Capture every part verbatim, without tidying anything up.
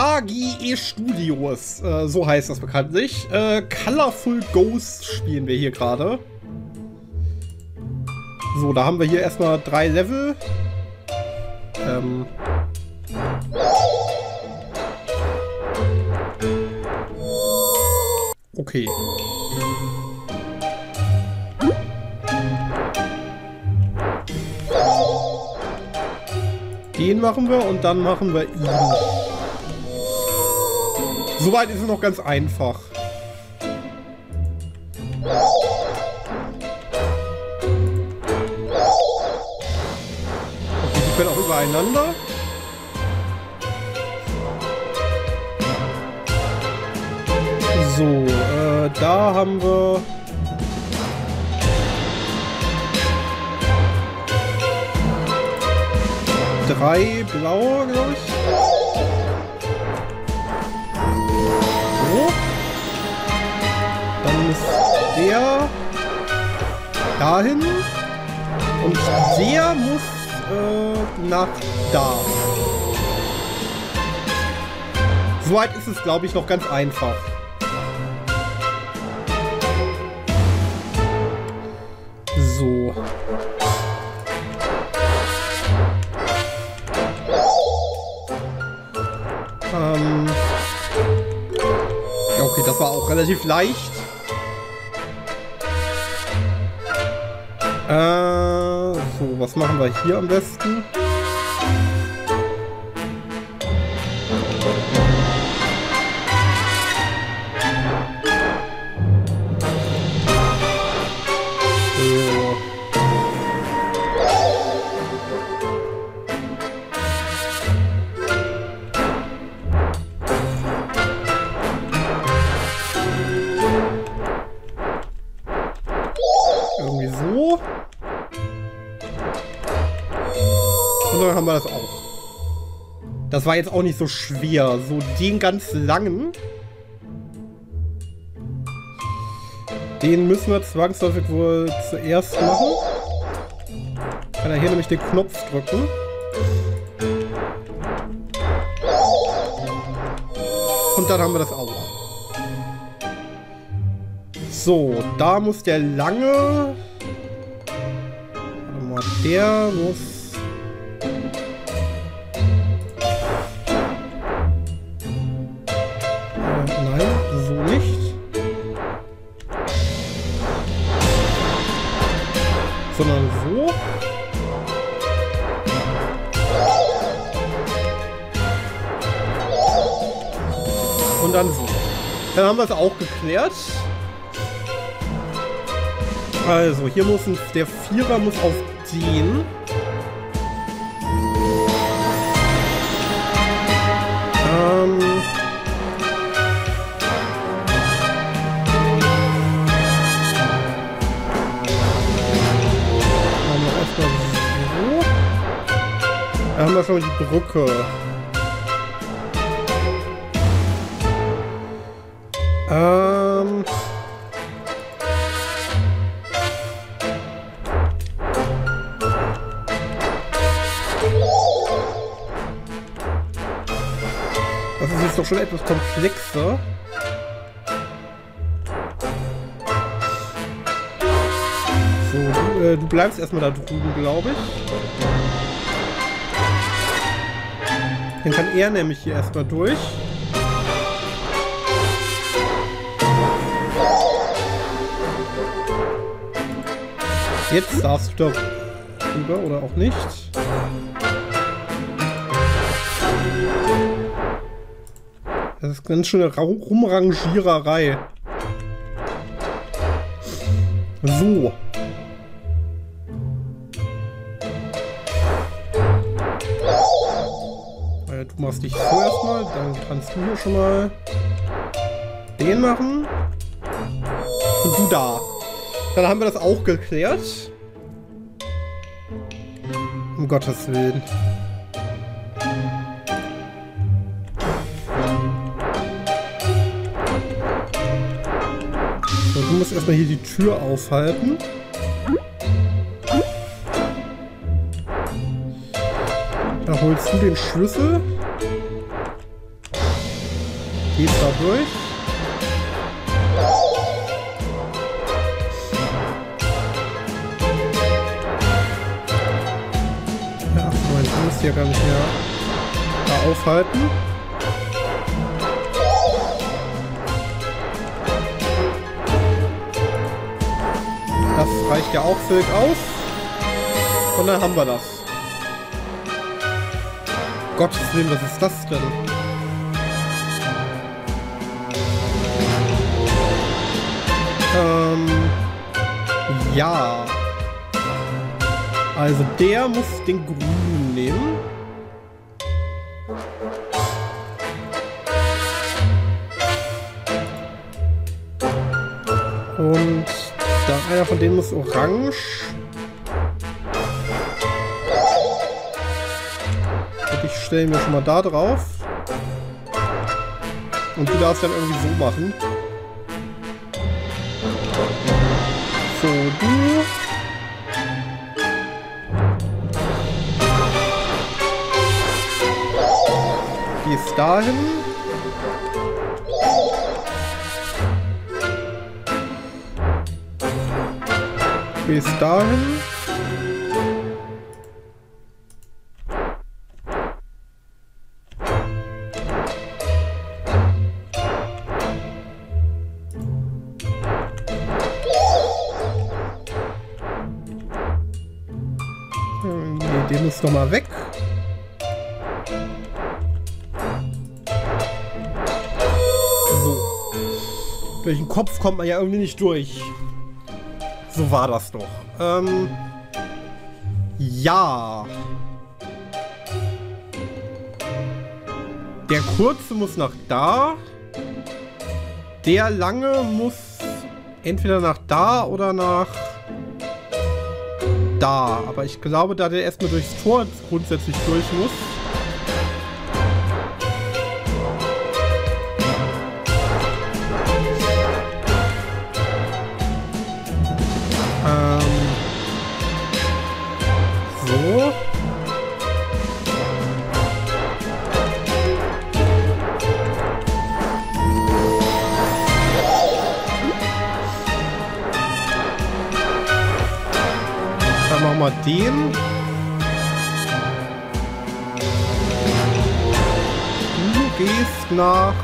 A G E Studios, äh, so heißt das bekanntlich. Äh, Colorful Ghosts spielen wir hier gerade. So, da haben wir hier erstmal drei Level. Ähm. Okay. Den machen wir und dann machen wir ihn. Soweit ist es noch ganz einfach. Okay, die können auch übereinander. So, äh, da haben wir... Drei blaue, glaube ich. So. Dann ist der dahin. Und der muss äh, nach da. Soweit ist es, glaube ich, noch ganz einfach. So. Ja, okay, das war auch relativ leicht. Äh, so, was machen wir hier am besten? Haben wir das auch. Das war jetzt auch nicht so schwer. So den ganz langen. Den müssen wir zwangsläufig wohl zuerst machen. Kann er hier nämlich den Knopf drücken. Und dann haben wir das auch. So, da muss der lange... Warte mal, der muss... sondern so. Und dann so. Dann haben wir es auch geklärt. Also, hier muss ein, der Vierer muss auf den. Ähm. Da haben wir schon mal die Brücke. Ähm. Das ist jetzt doch schon etwas komplexer. So, du, äh, du bleibst erstmal da drüben, glaube ich. Dann kann er nämlich hier erstmal durch. Jetzt darfst du da rüber oder auch nicht. Das ist ganz schöne Rumrangiererei. So. Du machst dich so erstmal, dann kannst du hier schon mal den machen. Und du da. Dann haben wir das auch geklärt. Um Gottes Willen. So, du musst erstmal hier die Tür aufhalten. Dann holst du den Schlüssel. Geht's da durch? Ja, man kann es hier gar nicht mehr da aufhalten. Das reicht ja auch völlig aus. Und dann haben wir das. Gottes Willen, was ist das denn? Ähm, ja. Also der muss den grünen nehmen. Und dann einer von denen muss orange. Ich stelle mir schon mal da drauf. Und du darfst dann irgendwie so machen. So, du. Die ist dahin. Die ist dahin. Den muss doch mal weg. So. Durch den Kopf kommt man ja irgendwie nicht durch. So war das doch. Ähm. Ja. Der kurze muss nach da. Der lange muss entweder nach da oder nach da, aber ich glaube, da der erstmal durchs Tor grundsätzlich durch muss. Ähm. So. Machen wir den. Du gehst nach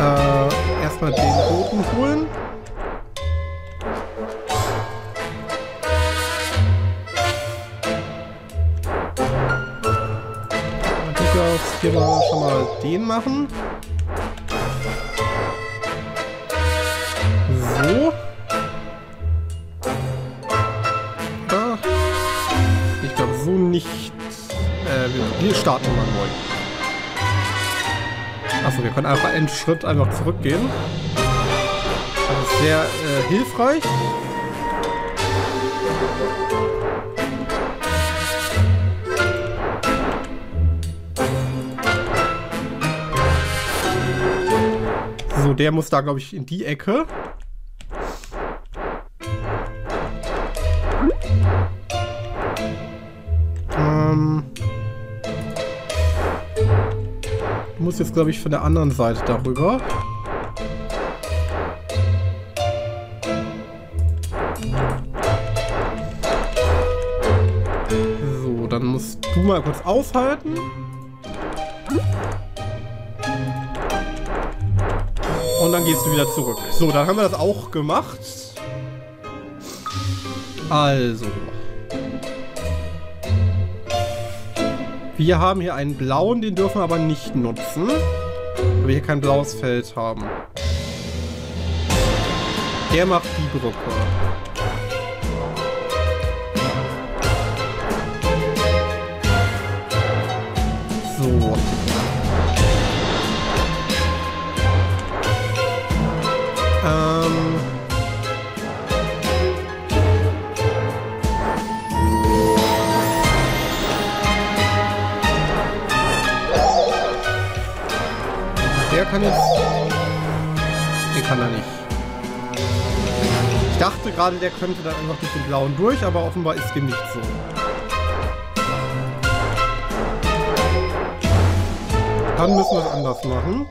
äh, erstmal den roten holen. Du darfst hier mal schon mal den machen. So. Nicht, äh, wir, wir starten mal neu. Achso, wir können einfach einen Schritt einfach zurückgehen. Das ist sehr äh, hilfreich. So, der muss da, glaube ich, in die Ecke. Muss jetzt, glaube ich, von der anderen Seite darüber. So, dann musst du mal kurz aushalten. Und dann gehst du wieder zurück. So, dann haben wir das auch gemacht. Also. Wir haben hier einen blauen, den dürfen wir aber nicht nutzen, weil wir hier kein blaues Feld haben. Der macht die Brücke. So. Ähm. Der kann jetzt... Den kann er nicht. Ich dachte gerade, der könnte dann einfach durch den blauen durch, aber offenbar ist dem nicht so. Dann müssen wir es anders machen.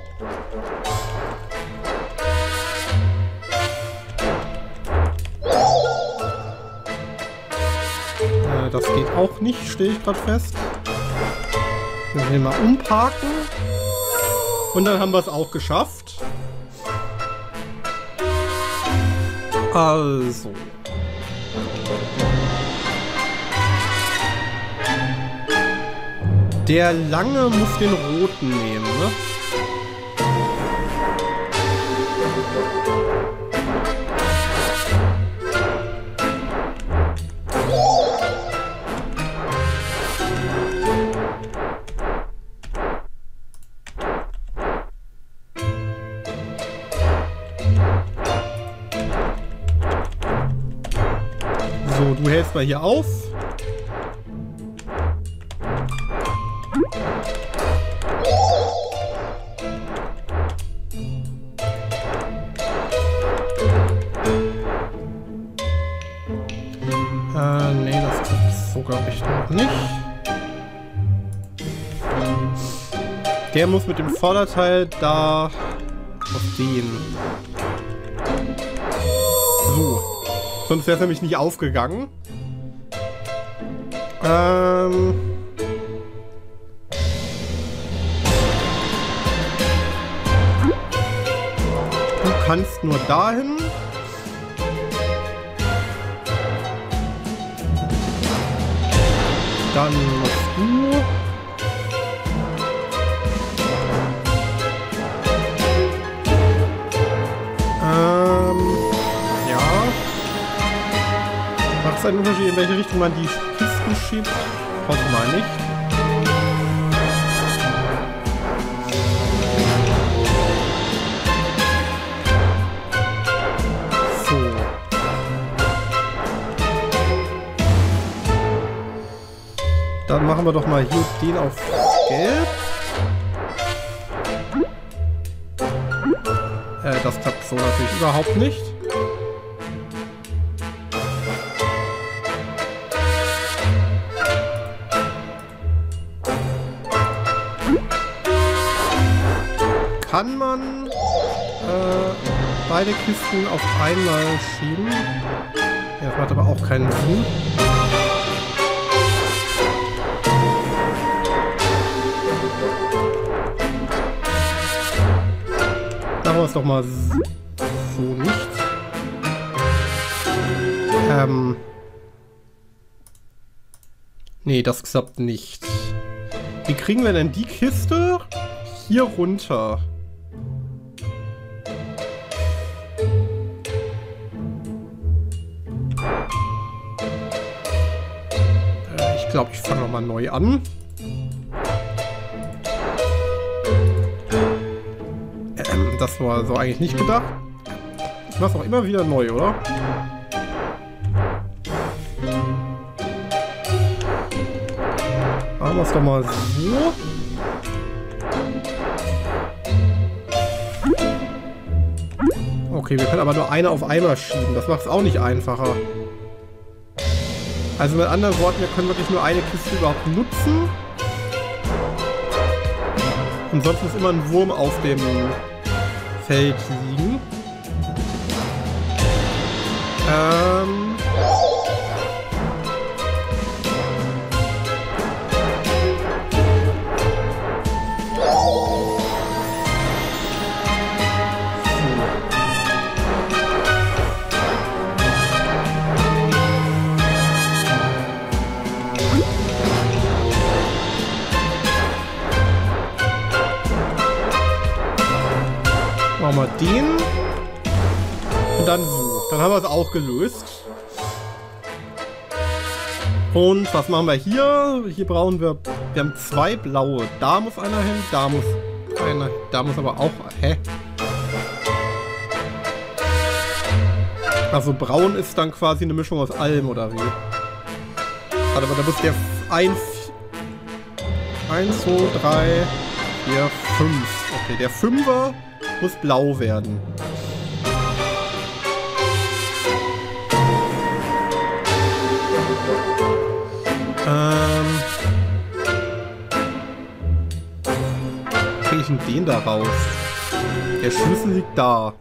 Äh, das geht auch nicht, stehe ich gerade fest. Dann hier mal umparken. Und dann haben wir es auch geschafft. Also. Der Lange muss den Roten nehmen, ne? So, du hältst mal hier auf. Der muss mit dem Vorderteil da auf den. So. Sonst wäre es nämlich nicht aufgegangen. Ähm. Du kannst nur dahin. Dann musst du. Es ist ein Unterschied, in welche Richtung man die Kisten schiebt. Hoffe mal nicht. So. Dann machen wir doch mal hier den auf Gelb. Äh, das klappt so natürlich überhaupt nicht. Kann man äh, beide Kisten auf einmal schieben? Ja, das macht aber auch keinen Sinn. Machen wir es doch mal so nicht. Ähm. Nee, das klappt nicht. Wie kriegen wir denn die Kiste hier runter? Ich glaube, ich fange nochmal neu an. Ähm, das war so eigentlich nicht gedacht. Ich mache es auch immer wieder neu, oder? Machen wir es doch mal so. Okay, wir können aber nur eine auf einmal schieben. Das macht es auch nicht einfacher. Also mit anderen Worten, wir können wirklich nur eine Kiste überhaupt nutzen. Und sonst muss immer ein Wurm auf dem Feld liegen. Ähm. Machen wir den und dann so. Dann haben wir es auch gelöst. Und was machen wir hier? Hier brauchen wir, wir haben zwei blaue. Da muss einer hin, da muss einer, da muss aber auch, hä? Also braun ist dann quasi eine Mischung aus allem oder wie? Warte, aber da muss der eins, eins, zwei, drei, vier, fünf. Okay, der Fünfer muss blau werden. Ähm. eigentlich denn den da raus? Der Schlüssel liegt da.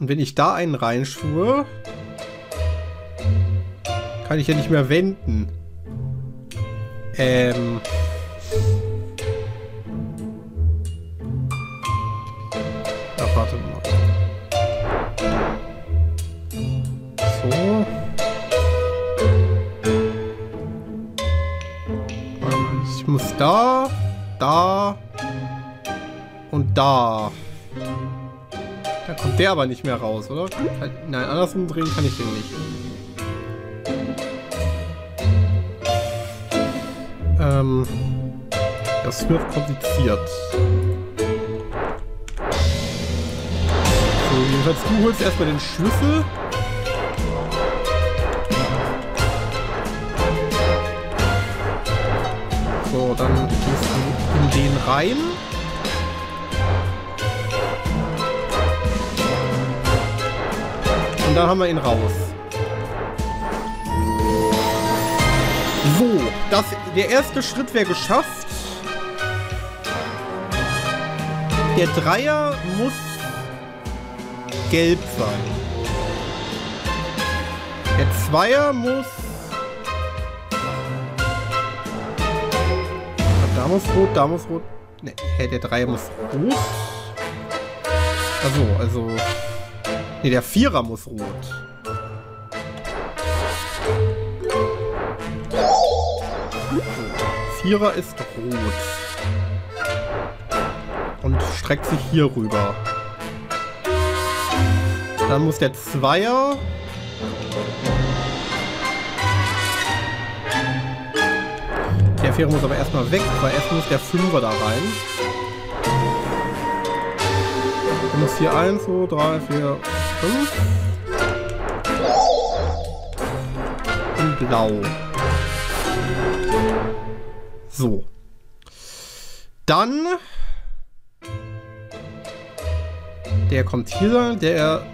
Und wenn ich da einen reinschwöre, kann ich ja nicht mehr wenden. Ähm. Ach, warte mal. So. Ich muss da, da und da. Da kommt der aber nicht mehr raus, oder? Nein, andersrum drehen kann ich den nicht. Ähm, das wird kompliziert. So, jedenfalls du holst erstmal den Schlüssel. So, dann gehst du in den rein. Und dann haben wir ihn raus. So, das, der erste Schritt wäre geschafft. Der Dreier muss gelb sein. Der Zweier muss... Da muss rot, da muss rot. Ne, hä, der Dreier muss rot. Achso, also... Ne, der Vierer muss rot. Vierer ist rot. Und streckt sich hier rüber. Dann muss der Zweier... Der Vierer muss aber erstmal weg, weil erst muss der Fünfer da rein. Dann muss hier eins, zwei, drei, vier, fünf. Und blau. So. Dann. Der kommt hier, der.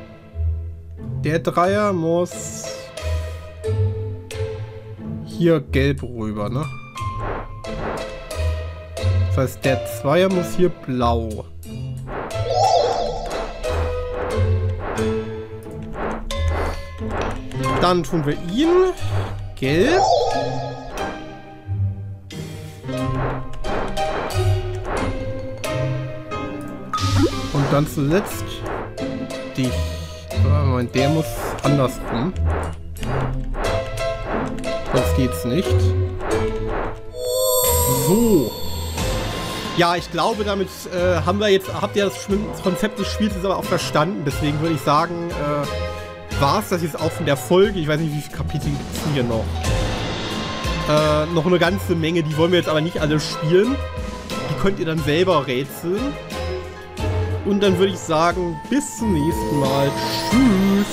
Der Dreier muss. Hier gelb rüber, ne? Das heißt, der Zweier muss hier blau. Dann tun wir ihn gelb. Und dann zuletzt dich. Moment, der muss andersrum. Sonst geht's nicht. So. Ja, ich glaube, damit äh, haben wir jetzt, habt ihr das, das Konzept des Spiels jetzt aber auch verstanden. Deswegen würde ich sagen, äh, war es das jetzt auch von der Folge. Ich weiß nicht, wie viele Kapitel gibt es hier noch. Äh, noch eine ganze Menge, die wollen wir jetzt aber nicht alle spielen. Die könnt ihr dann selber rätseln. Und dann würde ich sagen, bis zum nächsten Mal. Tschüss.